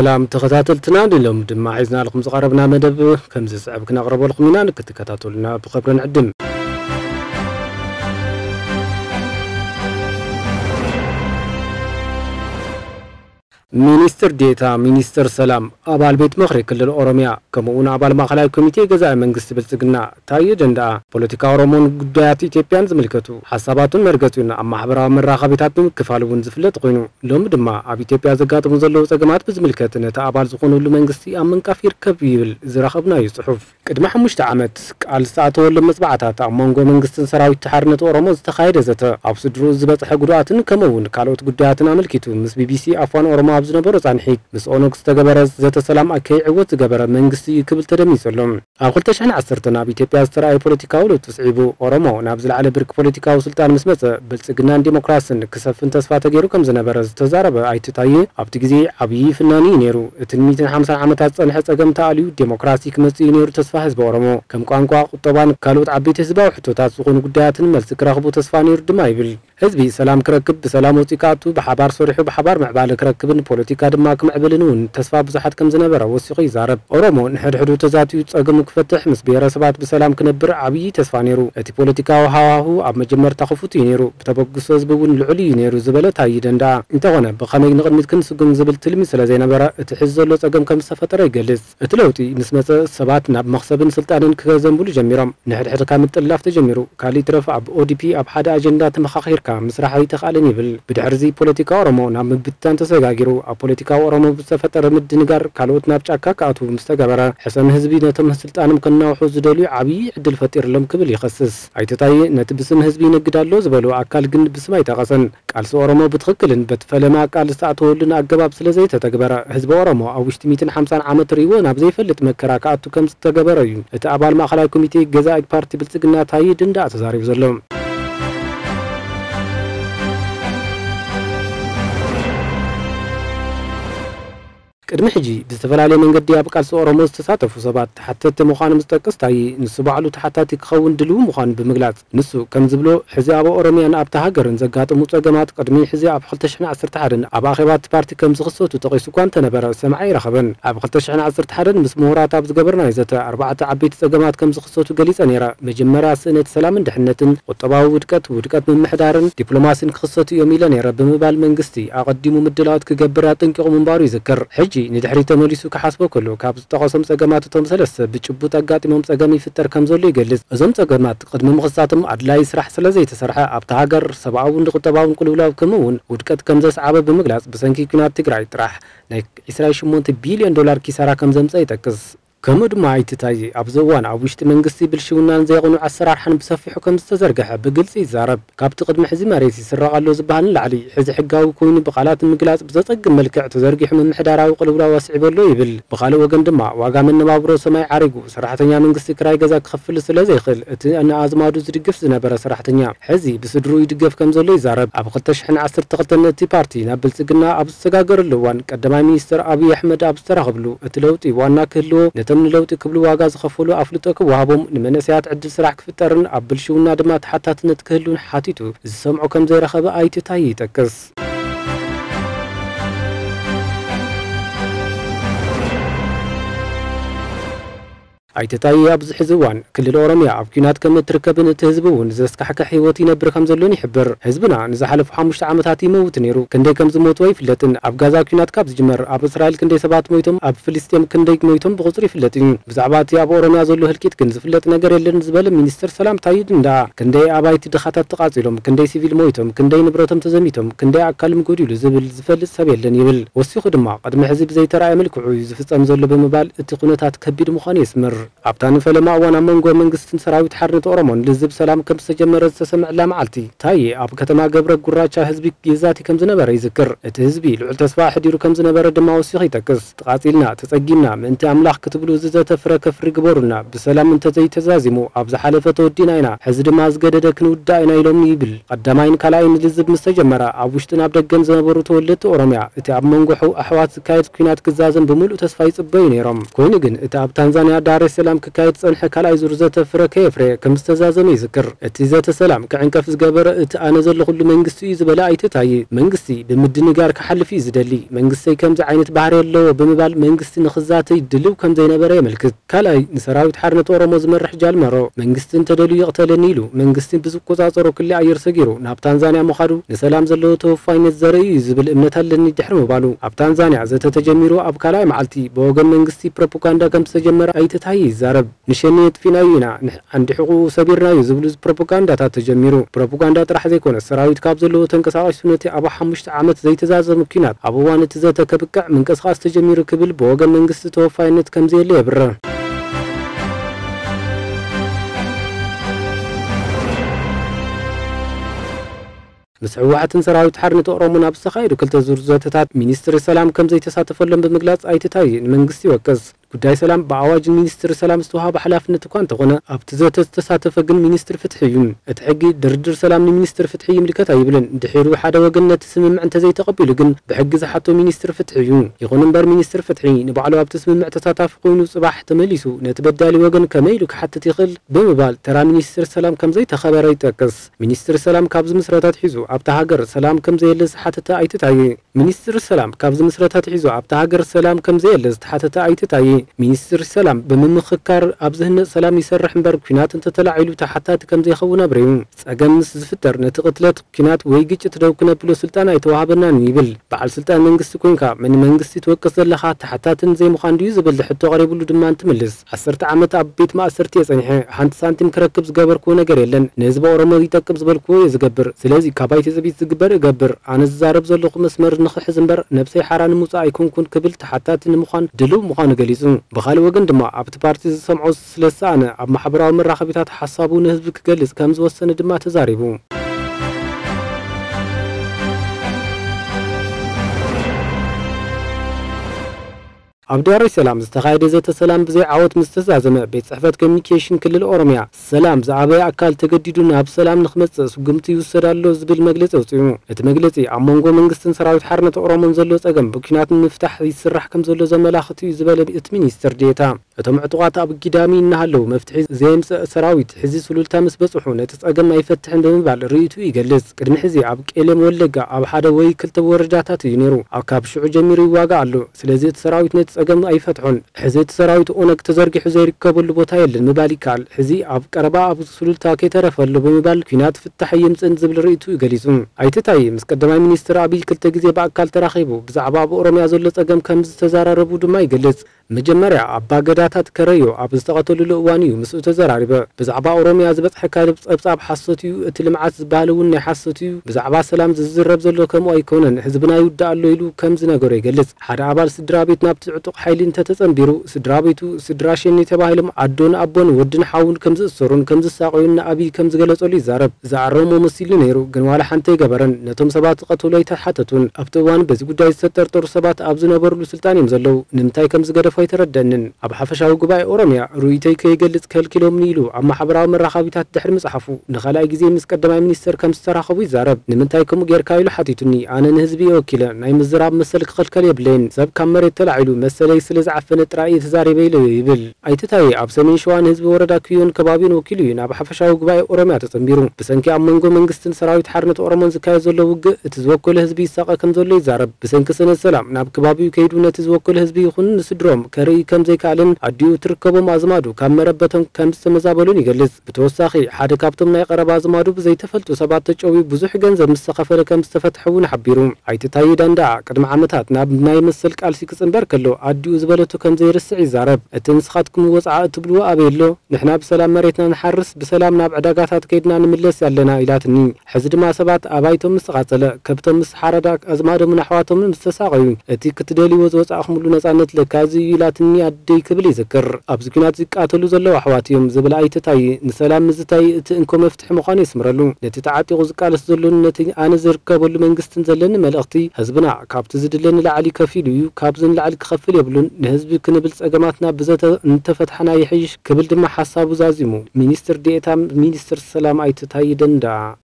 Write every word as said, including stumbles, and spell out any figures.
سلام تخاتلتنا لليوم دما عايزنا لكم زقربنا مدب كم زعبك نقرب لكم هنا نكتكاتلنا بخبر نعدم مينستر ديتا مينستر سلام أبال بيت مخري كل الأورميا كمون أبال مخلاي كوميتي جزء من قصة بالسجناء تاية جندا بوليتيكا أورمون قديات إثيوبيان زملكتو حساباتهم مرجتون أما حبرها من راقبتاتهم كفالون زفلت قينو لهم دما أبي إثيوبيا زقات مزلوا زجمات بزملكتنا تأبال زقونو لمن قصة أمن كافير كبير زرقبنا يصحف قد ما حمش تعمد على ساعة ولا مسبعتها تأمنجو من قصة سراوي تحرنت أورموز تخيل زتا عبصد روز زبط حجراتن كمون كالوت قدياتنا ملكتو مس بي بي سي عفوا أورمو زنبرت عن حيك بس أونك استجبرت ذات السلام أكيد عوض جبرت من قصي قبل ترمي سلم. أقولت شحن عصرت نابي تبي أستراي بوليتيكا ولو تسعبو أرمو نابزل على برك بوليتيكا وسلطان مسمته بس جنان ديمقراطين كسفن تصفات غيره كم زنبرت تزارب أي تطاية أبتجزي عبي فناني نيرو تلميذ حمص عمت أصلا حتى جم تعليو ديمقراطي كمسي نيرو تصفحز بأرمو كم كان قا طبعا كالوت عبي تسباو حتى تسقون قديات الملس كرخبو تصفانير دمايبل. حزبي سلام كركب بسلام وثيقاتو بحبار صريح وبحبار معبال كركبن بوليتيكا دماك معبلنون تسفى بزحات كم زنبرة وثيق يزارب أورمو نحدحدو تزاتو يتساقم كفتح مس بيرا سبات بسلام كنبر عبي تسفى نيرو أتي بوليتيكا وهواهو عب مجمر تخفوتي نيرو بتبقص زبون العلي نيرو زبالة تايدن دا انتغنى بخامي نغمد كنسقم زبل تلميس لزينبرة تحزو لساقم كم سفتر يقلس اتلوتي نسمة سبات ناب مخصب سلطان كزنبول جميرم نحدحد كامت اللاف تجميرو كالي ترف عب أو دي بي عب حدا أجندا تمخاخير مسرحي تخالني بال بدحرزي بوليتيكا أورمو نعم بتان تساجعرو بوليتيكا أورمو بسفتر مدنجر كالوت نابتشاكا كاتو مستجبرة حسن حزبي نتم سلطان مكنا وحوز دليل عبي عد الفتير لم قبل يخصص عيتطاي نتبسم حزبي نقدال لوز بلو عقال جن بسماي تغصن قال أورمو بتخكلن بتفلما قال ساعته لنا أجباب سلزي تتجبرة حزب أورمو أو شتميتن حمسان عامة ريوان أبزي فلت مكرا كاتو كم تتجبرين تقبل ما خلايا كوميتي جزاء بارتي بالسجنات هاي دندا تزاري بزلهم قدم حجي بزتفلالي من قد يابقى السؤال مستساتف وصبات حتى تمخان مستقصتاي نسو بعلو تحتاتي كخون دلو مخان بمقلات نسو كم زبلو حزي عبا أورميان أبتهاقر نزقات مطاقمات قدمي حزي عب خلتشحن عصر تحرن عبا خيبات بارتي كم زغصوتو تقيسو كان تنبرا سمعي رخبن عب خلتشحن عصر تحرن مسمورات عب زقبرنا يزتا أربعة عبي تساقمات كم زغصوتو قليسا نيرا مجمرا سنة سلام دحنة والطباو ودكت ودكت من محدارن دبلوماسين خصوتو يوميلا نيرا بمبال منقستي أقدمو مدلات كقبرات انكغو منبارو يذكر حجي ندحري تموليسو كحسبو كله كابز تقاسم سجمات تمسلس بتشبو تجات مم سجمي في التر كم زولي جلس زم سجمات قد ممغصاتهم عدلا يسرح سلزي تسرحه أبتعجر سبعون قطبعون كل ولا كمون ودكت كم زس عبب بمجلس بسنكي كنات تجري ترح لك إسرائيل شمونت بليون دولار كسرة كم زم سيتكز كمد معي تتاجي أبزوان عوشت من قصي بالشونان زيغنو عسرار حن بسفحو كم استزرقها بقلسي زارب كابت قد محزي ماريسي سرغا اللو زبهن لعلي حزي حقاو كوين بقالات المقلاس بزطق ملكع تزرقح من محداراو قلولا واسعبو اللو يبل بقالو وقن دماء واقا من نبابرو سماي عارقو سرحتنيا من قصي كراي قزاك خفل سلازيخل اتن أن آزمادو زرقف زنبرا سرحتنيا حزي بسدرو يدقف كم زولو يزارب أبقل تشحن عسر تقلتن تي بارتي نابل سقنا أبسقاقر اللوان قدماي ميستر أبي أحمد أبسترغبلو اتلوتي وانا كهلو من لو تقبلوا واجاز خفولوا أفلتك وهابهم المناسيات عد السرعة كفترن قبل شو النادمات حتى تنتكلون حاتيتو سمعوا كم زي رخبة آيتي تايتكس عيتتاي أبز حزوان كل الأورميا أبكينات كم تركبن تهزبون زسك حكا حيواتي نبر كم زلوني حبر حزبنا نزحلف حامش تعمتاتي موت نيرو كندي كم زموت وي فلتن أبغازا كينات كابز جمر أب إسرائيل كندي سبات مويتم أب فلسطين كندي مويتم بغصري فلتن بزعباتي أب أورميا زلو هلكيت كنز فلتن أجر اللي نزبل مينستر سلام تايدن دا كندي أبايتي دخاتات تقاتلهم كندي سيفيل مويتم كندي نبرتم تزميتم كندي أكلم قديلو زبل زفل سبيل لنيبل وسيخ دماء قد محزب زي ترى ملك عويز فصام زلو بمبال اتقونتات كبير مخانيس مر أبتان فلما وانا منجو منجستن سراوي تحرنت أورمون لزب سلام كم سجمر تسمع لا معلتي تاي أب كتما قبر قراتشا حزبي يزاتي كم زنبرة يذكر الحزبي لعل تسبع حد يرو كم زنبرة دماء وسيخي تكس تقاتلنا تسجينا أنت أملاح كتبلو ززة تفرق كفر قبورنا بسلام أنت زي تزازمو أب زحلفة وديناينا حزب ما زجدد كنو داينا يلوم يبل قدماين كلاين لزب مستجمرة أبوشتن أبدك جن زنبرة تولت أورميا أنت أب منجو حو أحوات كايت كينات كزازن بمول وتسفايت بينيرم كونجن أنت أب تنزانيا دارس سلام كايت صنح كلاي زرزة فركة فر كمستزازم يذكر اتزات سلام كعنكف زجبر تأنزل لكل منقسي زبلاء تتعي منقسي بمدنجار كحل في زدلي منقسي كم زعينة بعري الله بمبال منقسي نخزات يدلو كم زينة بري ملك كلاي نسراوت حرنة ورمز من رحجال مرة منقسي تدلو يقتل النيلو منقسي بزوق زعتر كل عير سجرو ناب تنزانيا مخرو نسلام زلوا توفين الزري زبل إمنتها لني دحرم بالو أب تنزانيا زت تجميرو أب كلاي معلتي بوجم منقسي بروبوكاندا كم سجمر أي تتعي زارب نشنيت فينا ينا عند حقوق سبيرنا يزبلز بروبوكاندا تتجميرو بروبوكاندا ترح زيكون السراوت كابزلو تنكسر سنة أبو حمش عمت زي تزاز ممكنات أبو وانت زت كبكع منكسر تجميرو كبل بوجم منقسي توفين كم زي اللي برا مسعوعة سراوت حرنة أورامون أبس خير وكل تزورزات تات مينستر السلام كم زي تساتفلم بمجلات أي تتاي منقسي وكز كداي سلام بعواج مينستر السلام استوها بحلافنة كونت غنا أبتزات تساتف جن مينستر فتحيون أتحقي دردر سلام لمينستر فتحي ملكة يبلن دحيرو حدا وجنة تسمم أنت زي تقبل جن بحق زحته مينستر فتحيون يغنم بر مينستر فتحي نبعلو أبتسمم تساتف قينو صباح تمليسو نتبدل وجن كميلك حتى تغل بمبال ترى مينستر السلام كم زي تخبر يتكز مينستر السلام كابز مسرات حيزو أبت هاجر سلام كم زي لز حتى تأي تتعي مينستر السلام كابز مسرات حيزو أبت هاجر سلام كم زي لز حتى تأي تتعي مينستر السلام بمن خكر أبزهن سلام يسرح مبرك كنات أنت تلعلو تحتات كم زي خونا بريم أجمس زفتر نتقتلت كنات ويجي تدرو كنا بلو سلطان يتوهبنا نيبل بعد سلطان منقص كونكا من منقص يتوقص لها تحتات زي مخانديز بل حتى غريب لو دمان تملز عسرت عمت أبيت ما أسرت يسنح حنت سانتم كركب زجبر كونا جريلن نزب ورمل يتكب زبل كونا زجبر سلازي كبايت زبيت زجبر جبر عن الزارب زلق مسمر نخ حزنبر نبسي حران موسى يكون كون قبل تحتات المخان دلو مخان جليز بخال وجن دما عبت بارتي سمعوا سلسانة عب محبرة من رخبتات حصابون هزبك جلس كمز وسنة دما تزاربون عبدار السلام استخايد زيت السلام بزي عوت مستزازمه بيت صحفات كوميونيكيشن كل الاورميا السلام زعباي اكال تجددنا بسلام نخمص سغمتي يوسرالو زبل مجلصو صيو ات مجلصي امونغو منغستن سراوت حرنت اورمون زلو صغم بكنات مفتاح يسرح كم زلو زملاختي زبل بيت مينستر ديتا اتم عطوات اب قدامي نهالو مفتاح زيمس سراوت حزي سلولتا مسبصحو نت صغم ما يفتح عندهم بال ريتو يجلص قدم حزي اب قيلم ولغا اب حدا وي كلت ورداتات ينيرو اكاب شو جميرو يواغا الو سلازي سراوت نت أجمع أي فتحون حزيت سراوت أونك تزرق حزير قبل بوتايل المبالي كعل حزي عب قرباء أبو سلول تاكي ترف المبال كنات في التحيم سنزبل رئيتو يجلسون أي تتاي مسقدماء منيستر أبي كل تجزي بأكل تراخيبو بزعباب أورميا زلت أجمع كمز تزار ربو دما يجلس مجمرة عبا قداتات كريو عب استغطل الأوانيو مسؤ تزراربا بزعبا أورميا زبط حكاية بصعب حصتيو تلمعات زبالو إن حصتيو بزعبا سلام ززرب زلو كم أيكونن حزبنا يودع اللو يلو كم زناجر يجلس حد عبال سدرابيت نبت حيل انت تتنبيرو سدرابيتو سدراشين يتباهلم عدون أبون ودن حاون كمز السرون كمز الساقعون أبي كمز غلطو لي زارب زعرهم ومسيلي نيرو قنوالا حانتي قبرن نتم سبات قطولي تحتتون أبتوان بزي قداي ستر طور سبات أبزنا برلو سلطاني مزلو نمتاي كمز غرفو يتردنن أب حفشاو قباي أورميا رويتاي كيقلت كل كيلوم نيلو أما حبراو من رخابيتات دحر مسحفو نخلاي قزي مسقدماي منيستر كمز تراخوي زارب نمتاي كم غيركايلو حاتيتوني أنا نهزبي وكيلا نايم الزراب مسلك خلكال يبلين سب كامري تلعلو مسلي سلز عفنت رأي تزاربي له يبل أي تتاي عب سمين شوان هزب وردا كيون كبابين وكيليون عب حفشا وقباي أورميا تطنبيرون بسنكي عمنقو منقستن سراويت حرنت أورمون زكاية زولو وق تزوكو لهزبي ساقا كم زولو يزارب بسنك سنة السلام ناب كبابي وكيدونا تزوكو لهزبي يخون سدروم كري كم زي كعلن عديو تركبهم أزمادو كم مربتهم كم سمزابلون يقلز بتوساخي حادي كابتم ناي قرب أزمادو بزي تفلتو سبات تجوي بزوح جنزب مستقفل كم استفتحون حبيرون أي تتاي داندع قدم عمتات ناب ناي مسلك ألسي كسنبر كلو عديو زبالتو كم زي رسعي زارب اتنسخاتكم وزعاء اتبلو أبيلو نحنا بسلام مريتنا نحرس بسلام ناب عداقاتات كيدنا نملس يالنا إلاتني حزد ما سبات أبايتم مسقاتل كبتم مسحارداك أزمادو من أحواتم مستساقيون اتي كتدالي وزوزع أخملو نزعنت لكازي إلاتني عدي كبلي ذكر أبزكينات زكاتلو زلو أحواتيهم زبل أي تتاي نسلام مزتاي اتنكم افتح مخاني سمرلو نتي تعاتي غزكالس زلون نتي آن زركبو لمنقستن زلن ملأختي هزبنا كابتزدلن لعلي كفيليو كابزن لعلي كخفل يبلون نهزب كنبلس أجمعتنا بزت انتفتحنا يحيش قبل دم حساب وزازمو مينستر ديتا مينستر السلام أي تتاي دندا